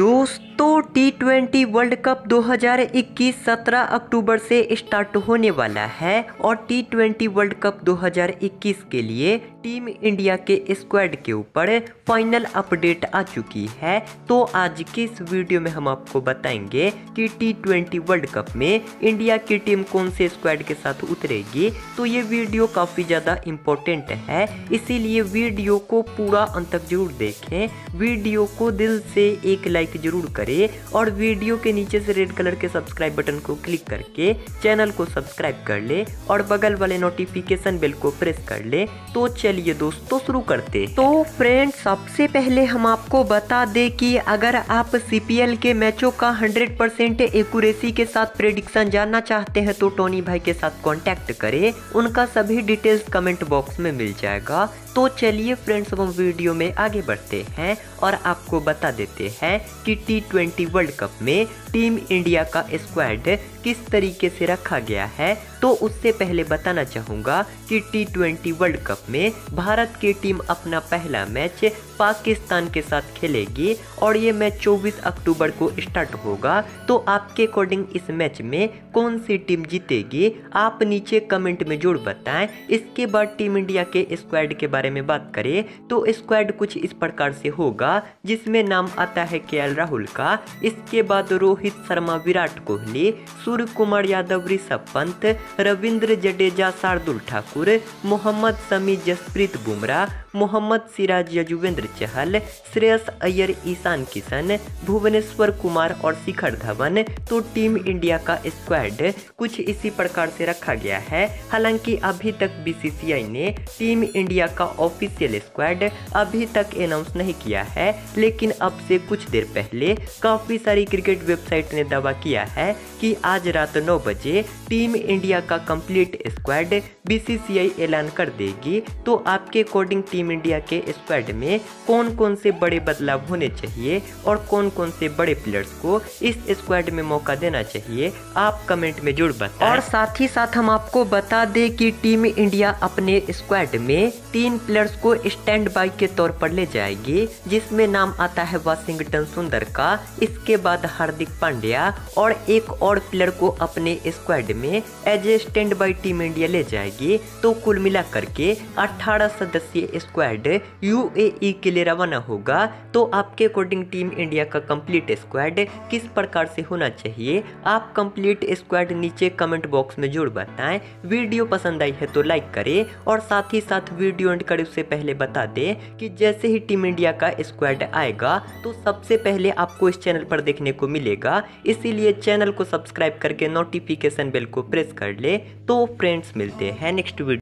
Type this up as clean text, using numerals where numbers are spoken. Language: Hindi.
दोस्तों T20 वर्ल्ड कप 2021 17 अक्टूबर से स्टार्ट होने वाला है और T20 वर्ल्ड कप 2021 के लिए टीम इंडिया के स्क्वाड के ऊपर फाइनल अपडेट आ चुकी है। तो आज की इस वीडियो में हम आपको बताएंगे कि T20 वर्ल्ड कप में इंडिया की टीम कौन से स्क्वाड के साथ उतरेगी। तो ये वीडियो काफ़ी ज़्यादा इम्पोर्टेंट है, इसीलिए वीडियो को पूरा अंत तक जरूर देखें। वीडियो को दिल से एक लाइक जरूर करें और वीडियो के नीचे से रेड कलर के सब्सक्राइब बटन को क्लिक करके चैनल को सब्सक्राइब कर ले और बगल वाले नोटिफिकेशन बेल को प्रेस कर ले। तो चलिए दोस्तों शुरू करते। तो फ्रेंड्स, सबसे पहले हम आपको बता दें कि अगर आप CPL के मैचों का 100% एक्यूरेसी के साथ प्रेडिक्शन जानना चाहते हैं तो टोनी भाई के साथ कॉन्टेक्ट करें, उनका सभी डिटेल्स कमेंट बॉक्स में मिल जाएगा। तो चलिए फ्रेंड्स, हम वीडियो में आगे बढ़ते हैं और आपको बता देते हैं कि T20 वर्ल्ड कप में टीम इंडिया का स्क्वाड किस तरीके से रखा गया है। तो उससे पहले बताना चाहूँगा कि T20 वर्ल्ड कप में भारत की टीम अपना पहला मैच पाकिस्तान के साथ खेलेगी और ये मैच 24 अक्टूबर को स्टार्ट होगा। तो आपके अकॉर्डिंग इस मैच में कौन सी टीम जीतेगी आप नीचे कमेंट में जरूर बताएं। इसके बाद टीम इंडिया के स्क्वाड के बारे में बात करें तो स्क्वाड कुछ इस प्रकार से होगा, जिसमें नाम आता है KL राहुल का, इसके बाद रोहित शर्मा, विराट कोहली, सूर्यकुमार यादव, ऋषभ पंत, रविंद्र जडेजा, शार्दुल ठाकुर, मोहम्मद शमी, जसप्रीत बुमराह, मोहम्मद सिराज, युजवेंद्र चहल, श्रेयस अय्यर, ईशान किशन, भुवनेश्वर कुमार और शिखर धवन। तो टीम इंडिया का स्क्वाड कुछ इसी प्रकार से रखा गया है। हालांकि अभी तक BCCI ने टीम इंडिया का ऑफिशियल स्क्वाड अभी तक अनाउंस नहीं किया है, लेकिन अब से कुछ देर पहले काफ़ी सारी क्रिकेट वेबसाइट ने दावा किया है कि आज रात 9 बजे टीम इंडिया का कंप्लीट स्क्वाड BCCI ऐलान कर देगी। तो आपके अकॉर्डिंग टीम इंडिया के स्क्वाड में कौन कौन से बड़े बदलाव होने चाहिए और कौन कौन से बड़े प्लेयर्स को इस स्क्वाड में मौका देना चाहिए आप कमेंट में जरूर बताएं। और साथ ही साथ हम आपको बता दें कि टीम इंडिया अपने स्क्वाड में 3 प्लेयर्स को स्टैंड बाय के तौर पर ले जाएगी, जिसमें नाम आता है वाशिंगटन सुंदर का, इसके बाद हार्दिक पांड्या और एक और प्लेयर को अपने स्क्वाड में as a stand by team India ले जाएगी। तो कुल मिलाकर के 18 सदस्यीय स्क्वाड UAE के लिए रवाना होगा। तो आपके अकॉर्डिंग टीम इंडिया का कंप्लीट स्क्वाड किस प्रकार से होना चाहिए आप कंप्लीट स्क्वाड नीचे कमेंट बॉक्स में जरूर बताएं। वीडियो पसंद आई है तो लाइक करें और साथ ही साथ वीडियो एंड करें उससे पहले बता दें कि जैसे ही टीम इंडिया का स्क्वाड आएगा तो सबसे पहले आपको इस चैनल पर देखने को मिलेगा, इसीलिए चैनल को सब्सक्राइब करके नोटिफिकेशन बेल को प्रेस कर ले। तो फ्रेंड्स, मिलते हैं नेक्स्ट वीडियो।